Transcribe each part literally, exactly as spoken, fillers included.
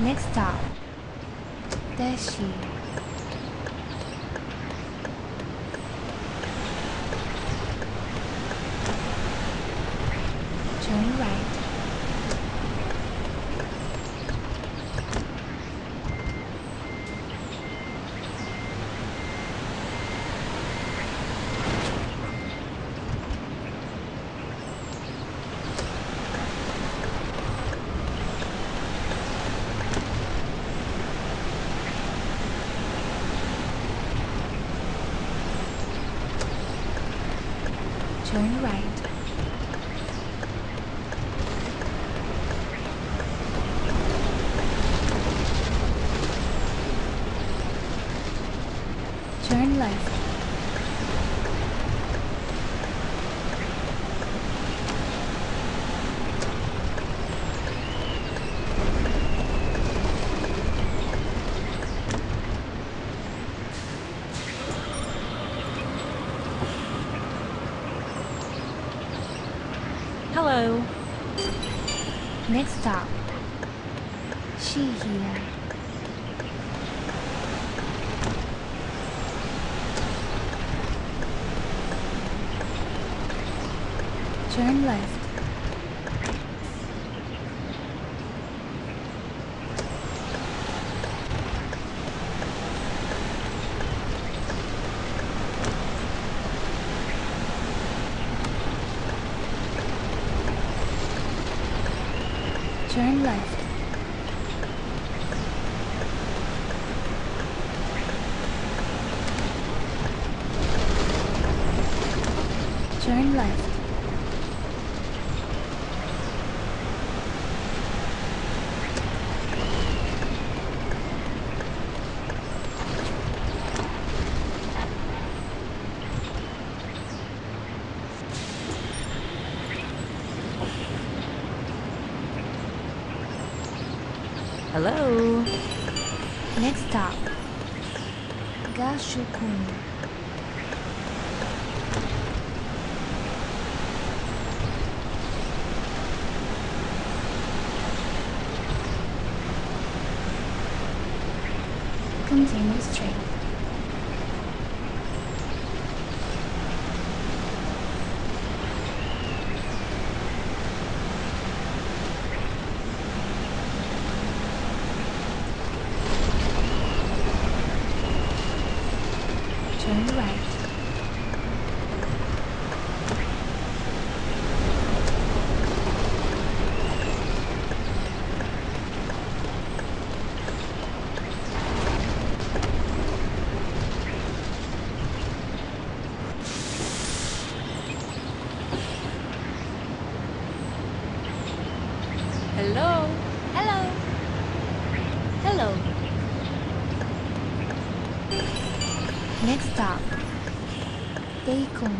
Next stop, Dashi. Turn right. Turn right. Turn left. Hello. Next stop. She here. Turn left. Turn left. Turn left. Hello. Next stop, Gashukun. Continue straight. Turn right. Hello. Hello. Hello. Next stop, Daikon.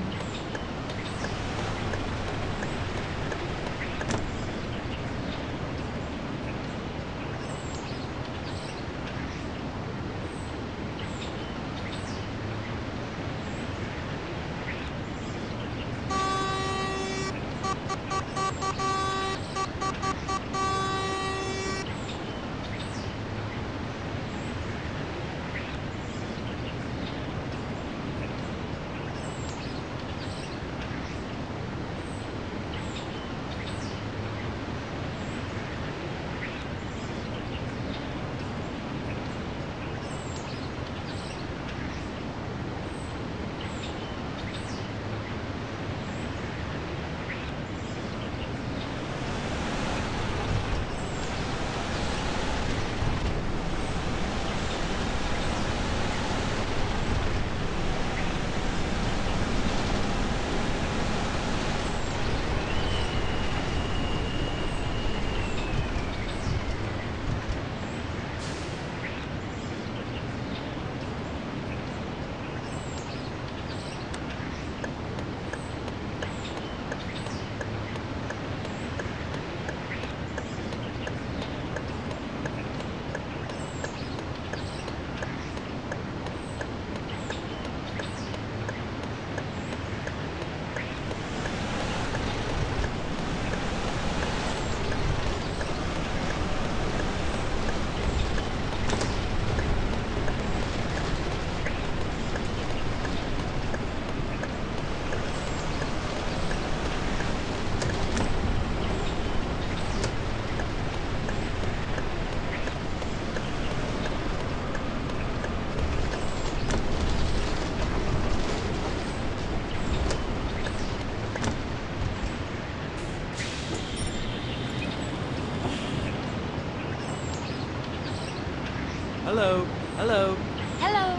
Hello. Hello. Hello.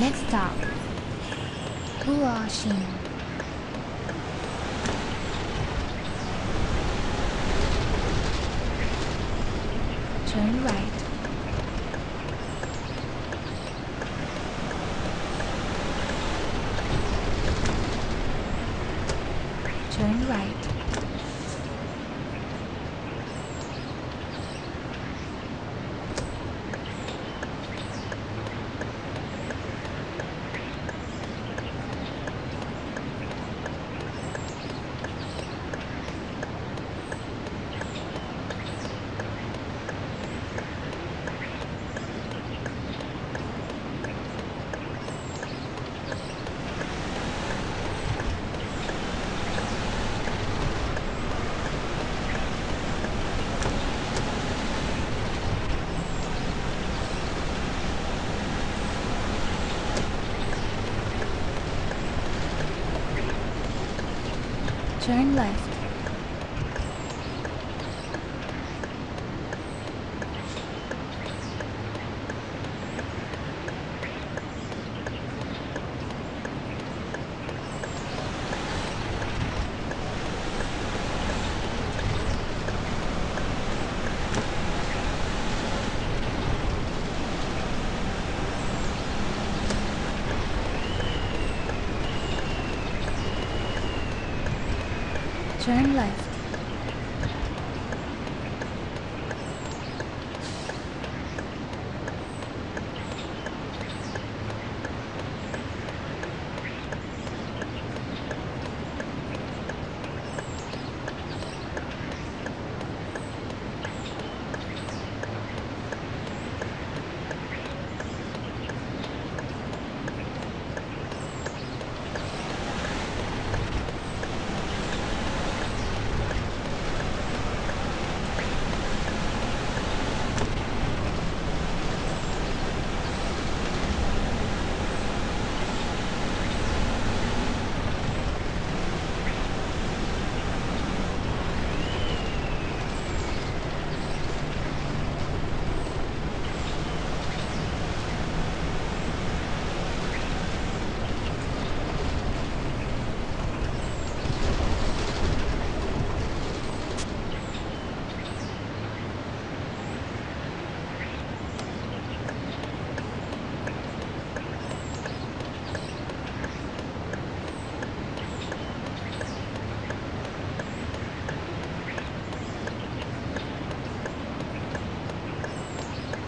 Next stop, Puashin. Turn right. Turn right. Turn left. Turn left. Hello.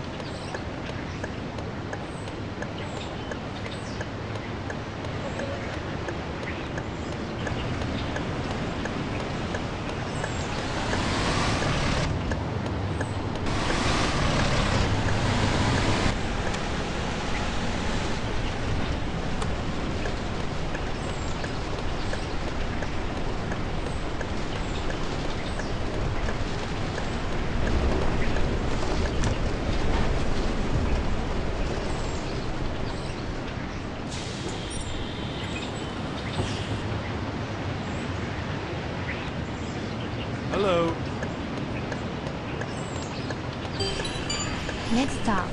Next stop.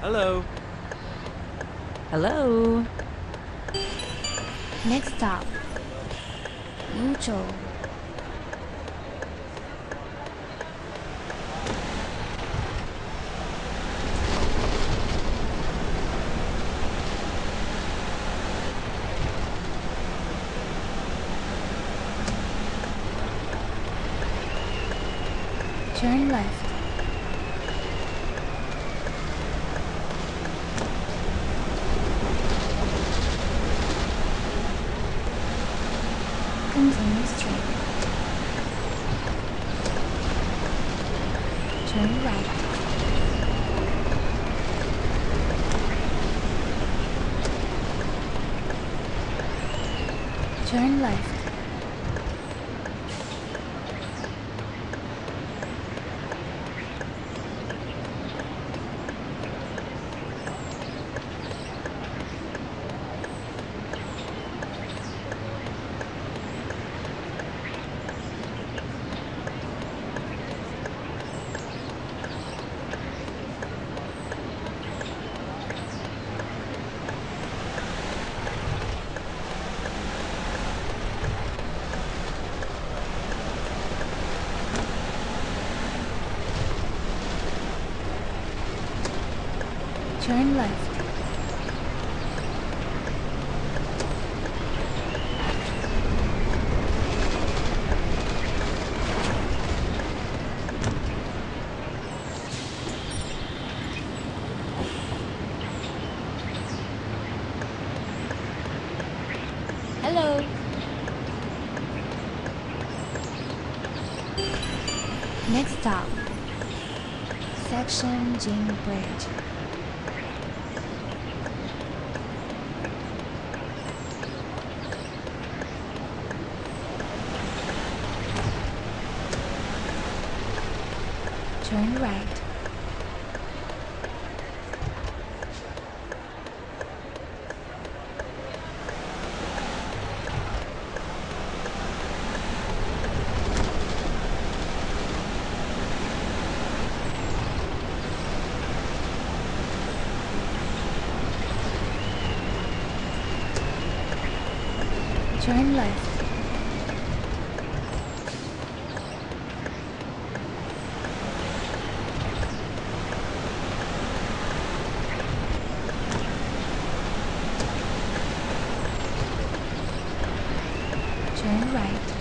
Hello. Hello. Next stop, Wuzhou. Turn left. Continue straight. Turn right. Turn left. Turn left. Hello. Next stop, Section Jing Bridge. Turn right. Turn left. Turn right.